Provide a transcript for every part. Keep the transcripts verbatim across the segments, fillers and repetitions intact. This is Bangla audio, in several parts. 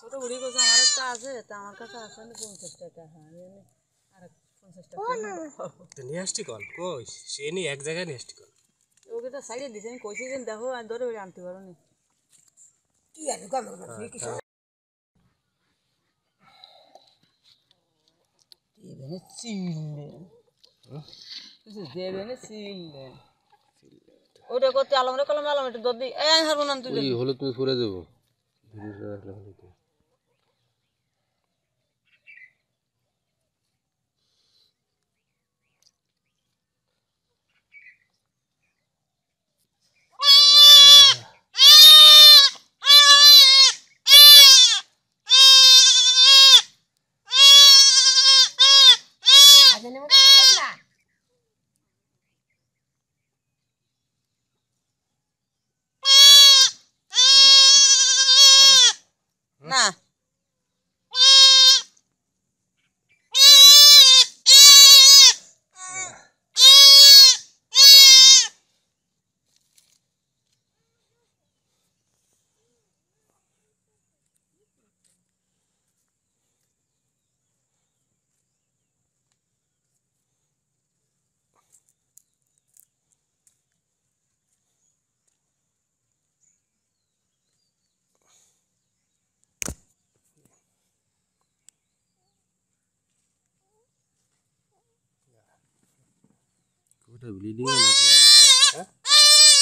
ছোট বুড়ি কইছে আমার একটা আছে তা আমার কাছে আছে পঞ্চাশ টাকা হ্যাঁ মানে আর পঞ্চাশ টাকা তো নিয়াস্টি কল কই সে নি এক জায়গায় নিয়াস্টি কল ওকে তো সাইডে দিছেন কইছে যেন দেখো আর ধরে ওই আনতে পারো নি কি আর কল কি দেবেনে সিলে কিছু দেবেনে সিলে ওটা করতে আলমরে কলম আলমটা দদি এই হারবো না তুই ওই হলো তুমি ফুরে দেবো Nah. Udah beli dingin nanti ya.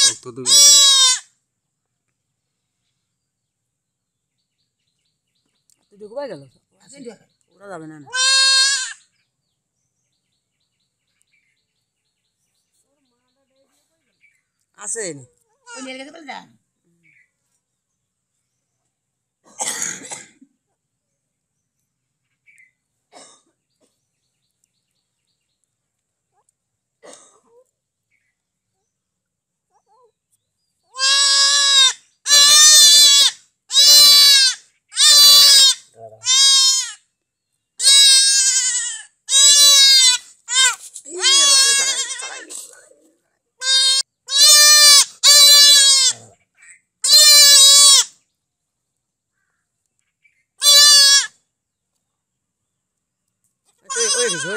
Waktu tuh gimana? Itu juga baik loh. Masih dia. Udah lah benar. Asin. Oh, dia gitu kan. هو يجي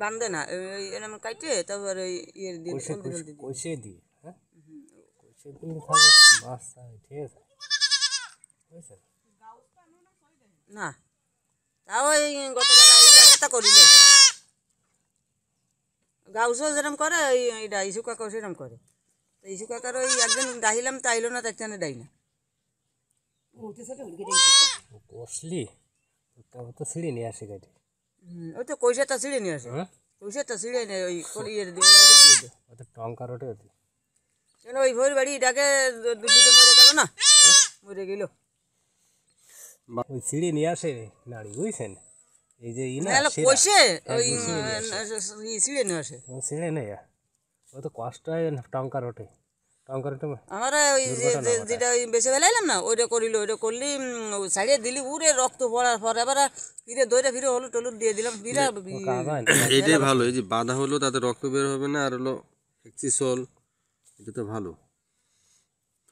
باندة نا أنا من كايتة تبغى يير دي كوشة كوشة دي ها كوشة دي مثلا ماسة كتير كوشة نا تاوي غوتة غوتة كتا كوريلو غاوسو زرم كورة إيدا يسوكا كوشة زرم كورة يسوكا كارو يادن داهيلم تايلو نا تكتنا داينا كوشلي تو سيري نياسي كده ওই তো কইসা তা ছিড়ে নি আসে কইসা তা ছিড়ে নি ওই কলিয়ের দিয়ে দিয়ে দে ও তো টংকার ওঠে ওঠে কেন ওই ভোর বাড়ি ডাকে দুদিতে মরে গেল না মরে গেল ওই ছিড়ে নি আসে নাড়ি হইছেন এই যে ইনা কইছে ওই ছিড়ে নি আসে ও ছিড়ে না ও তো কষ্ট হয় টংকার ওঠে টংকার ওঠে আমারে ওই যেটা বেশি ফেলাইলাম না ওইটা করিলো ওইটা করলি সাইডে দিলি উরে রক্ত পড়ার পর আবার ফিরে দইটা ফিরে হলো টলুর দিয়ে দিলাম ফিরে এইটাই ভালো এই যে বাধা হলো তাতে রক্ত বের হবে না আর হলো এক্সিসল এটা তো ভালো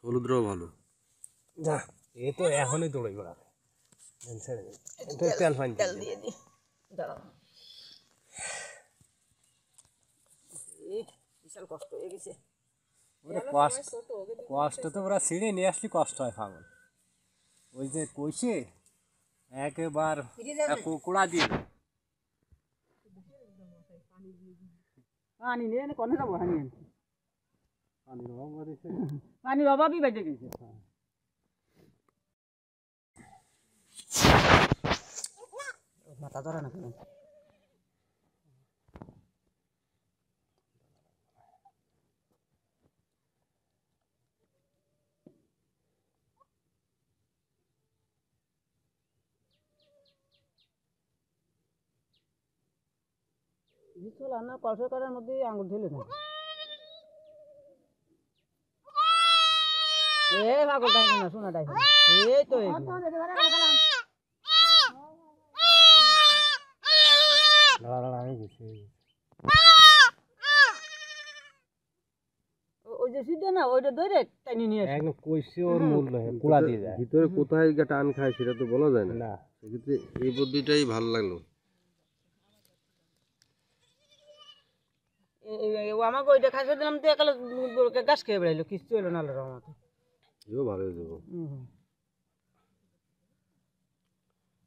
হলুদরাও ভালো যা এ তো এখনই দড়াই বড়া দেন ছেড়ে দে এটা তেল ফাইন তেল দিয়ে দি দাঁড়াও এই বিশাল কষ্ট হয়ে গেছে ওরে কষ্ট কষ্ট তো পুরো ছিড়ে নিয়ে আসলে কষ্ট হয় ফাগল ওই যে কইছে एक बार कुकुड़ा दिए पानी ने ने कोने जाबो हानी पानी रो बाबा दिस पानी बाबा भी बैठे गई माता धरा ना রিসল আনা কলসর করার মধ্যে আঙ্গুল ঢেলে না এ ভাগল তাই না শোনা তাই এই তো এই লা লা আমি গেছি ওই যে সিদ্ধ না ওইটা ধরে টানি নিয়ে আসে একদম কইছে ওর মূল না কুলা দিয়ে যায় ভিতরে কোথায় গিয়ে টান খায় সেটা তো বলা যায় না সেক্ষেত্রে এই বুদ্ধিটাই ভালো লাগলো ও আমাকে ওইটা খাইছে দিলাম তো একালে গাছ খেয়ে বেড়াইলো কিচ্ছু হইলো না আল্লাহর রহমতে এও ভালো হয়ে যাবো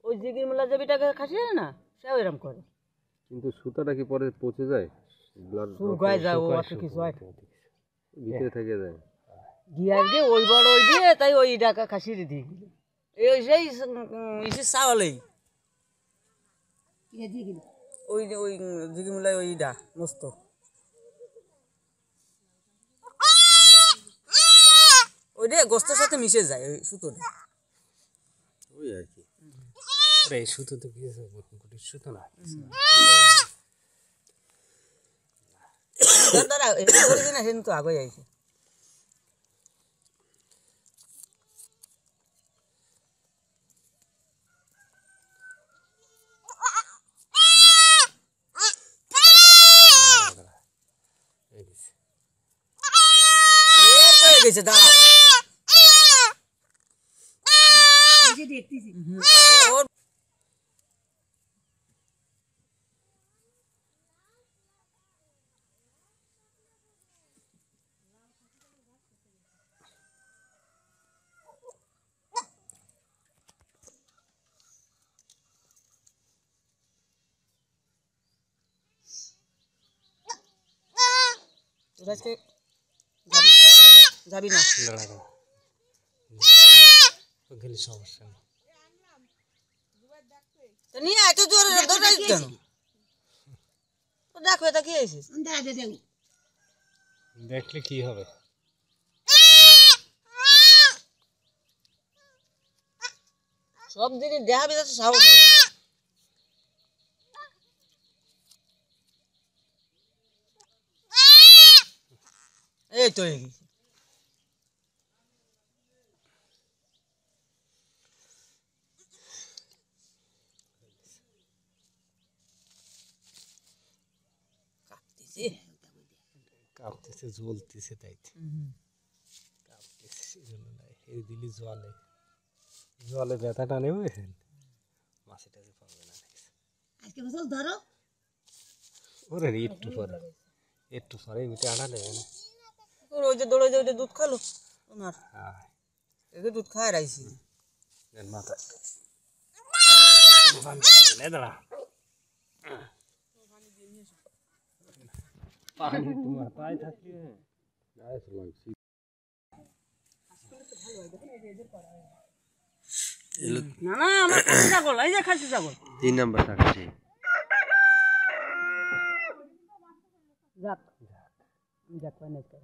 ওই জিগির মোল্লা জবিটাকে খাসি না সেও এরকম করে কিন্তু সুতাটা কি পরে পচে যায় ব্লাড শুকায় যায় ও অত কিছু হয় ভিতরে থেকে যায় গিয়ার দিয়ে ওই বড় ওই দিয়ে তাই ওই ডাকা খাসি দিই এই সেই ইসে চাওয়ালেই ইয়ে জিগির ওই ওই জিগির মোল্লা ওইটা মস্ত ওরে গোস্তের সাথে মিশে যায় ওই সুতোটা ওই আর কি রে সুতো তো কি আছে গুটি সুতো না দাদা এটা ওরে না হেন তো আগে আইছে এই তো গেছে দাদা আজকে যাবি না লাগা গলি সমস্যা তো নিয়ে আয় তো জোরে দৌড়াইস কেন তো দেখো এটা কি হইছে দাঁড়া দে দেখলে কি হবে সব দিনই দেখাবি তো সাহস হবে এই তো এই কাটতেছে কাটতেছে জ্বলতেছে তাই কাটতেছে সেজন্য না এই দিলি জ্বলে জ্বলে ব্যথাটা নেই বুঝছেন মাছটাকে পাবে না আজকে বসল ধরো ওরে একটু পরে একটু পরে মিটে আনা দেবে না রোজ দড়ো যাও দুধ খালো তোমার হ্যাঁ একে দুধ খায় রাইছি দেন মাথা পানি নে দাঁড়া পানি দিয়ে নিয়ে এসো পানি তোমার পায় থাকি গায়ে লাগছি না না আমরা খাসি ছাগল এই যে খাসি ছাগল তিন নাম্বার খাসি যাক যাক পানি কর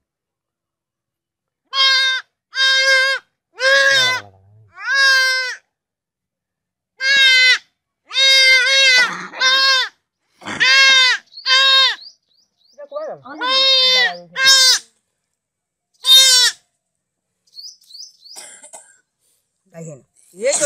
ये तो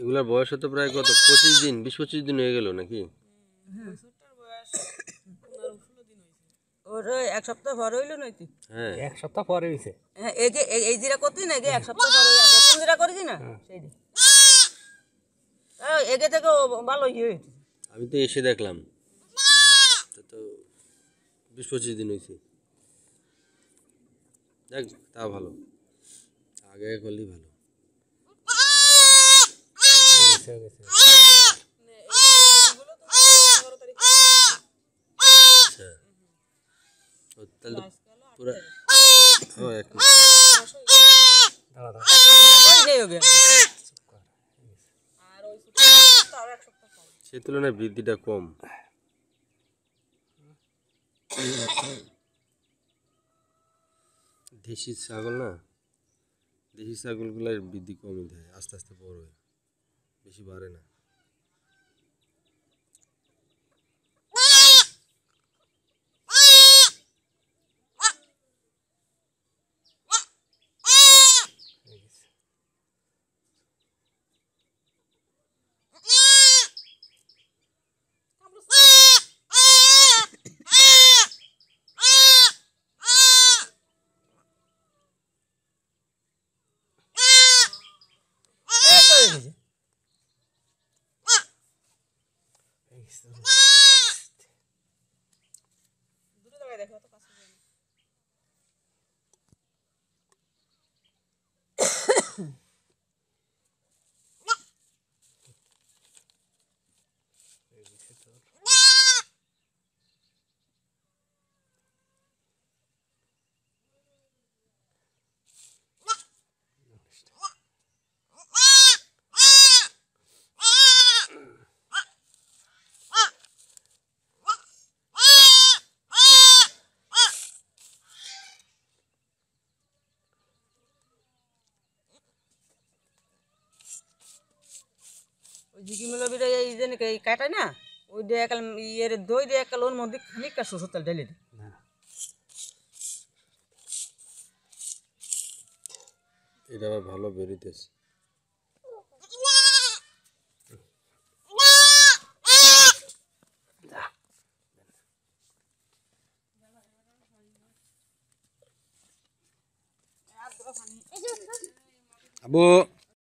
এগুলার বয়স তো প্রায় কত পঁচিশ দিন বিশ পঁচিশ দিন হয়ে গেল নাকি হ্যাঁ ছোটটার বয়স পনেরো ষোলো দিন হইছে ও এক সপ্তাহ পর হইলো নাকি? হ্যাঁ এক সপ্তাহ পরে হইছে। হ্যাঁ এই যে এই জিরা করতেই না এক সপ্তাহ পর হইয়া প্রথম জিরা করেছি না সেই দিন। এই এগে থেকে ভালো হইছে। আমি তো এসে দেখলাম তো বিশ পঁচিশ দিন হইছে। দেখ তা ভালো আগে করলেই ভালো। पूरा हो एक दादा कोई नहीं हो गया আর ওই সুতো আর এক সপ্তাহ কম সে তুলনায় বৃদ্ধিটা কম দেশি ছাগল না দেশি ছাগলগুলোর বৃদ্ধি কমই থাকে আস্তে আস্তে বড় হয় বেশি বাড়ে না जिकी मतलब बेटा ये जन के काटा ना ओ दे कल ये रे दो दे कल उन मोदी खाने का सोसतल डाले ना एदावा ভালো বেরিতেছে আবু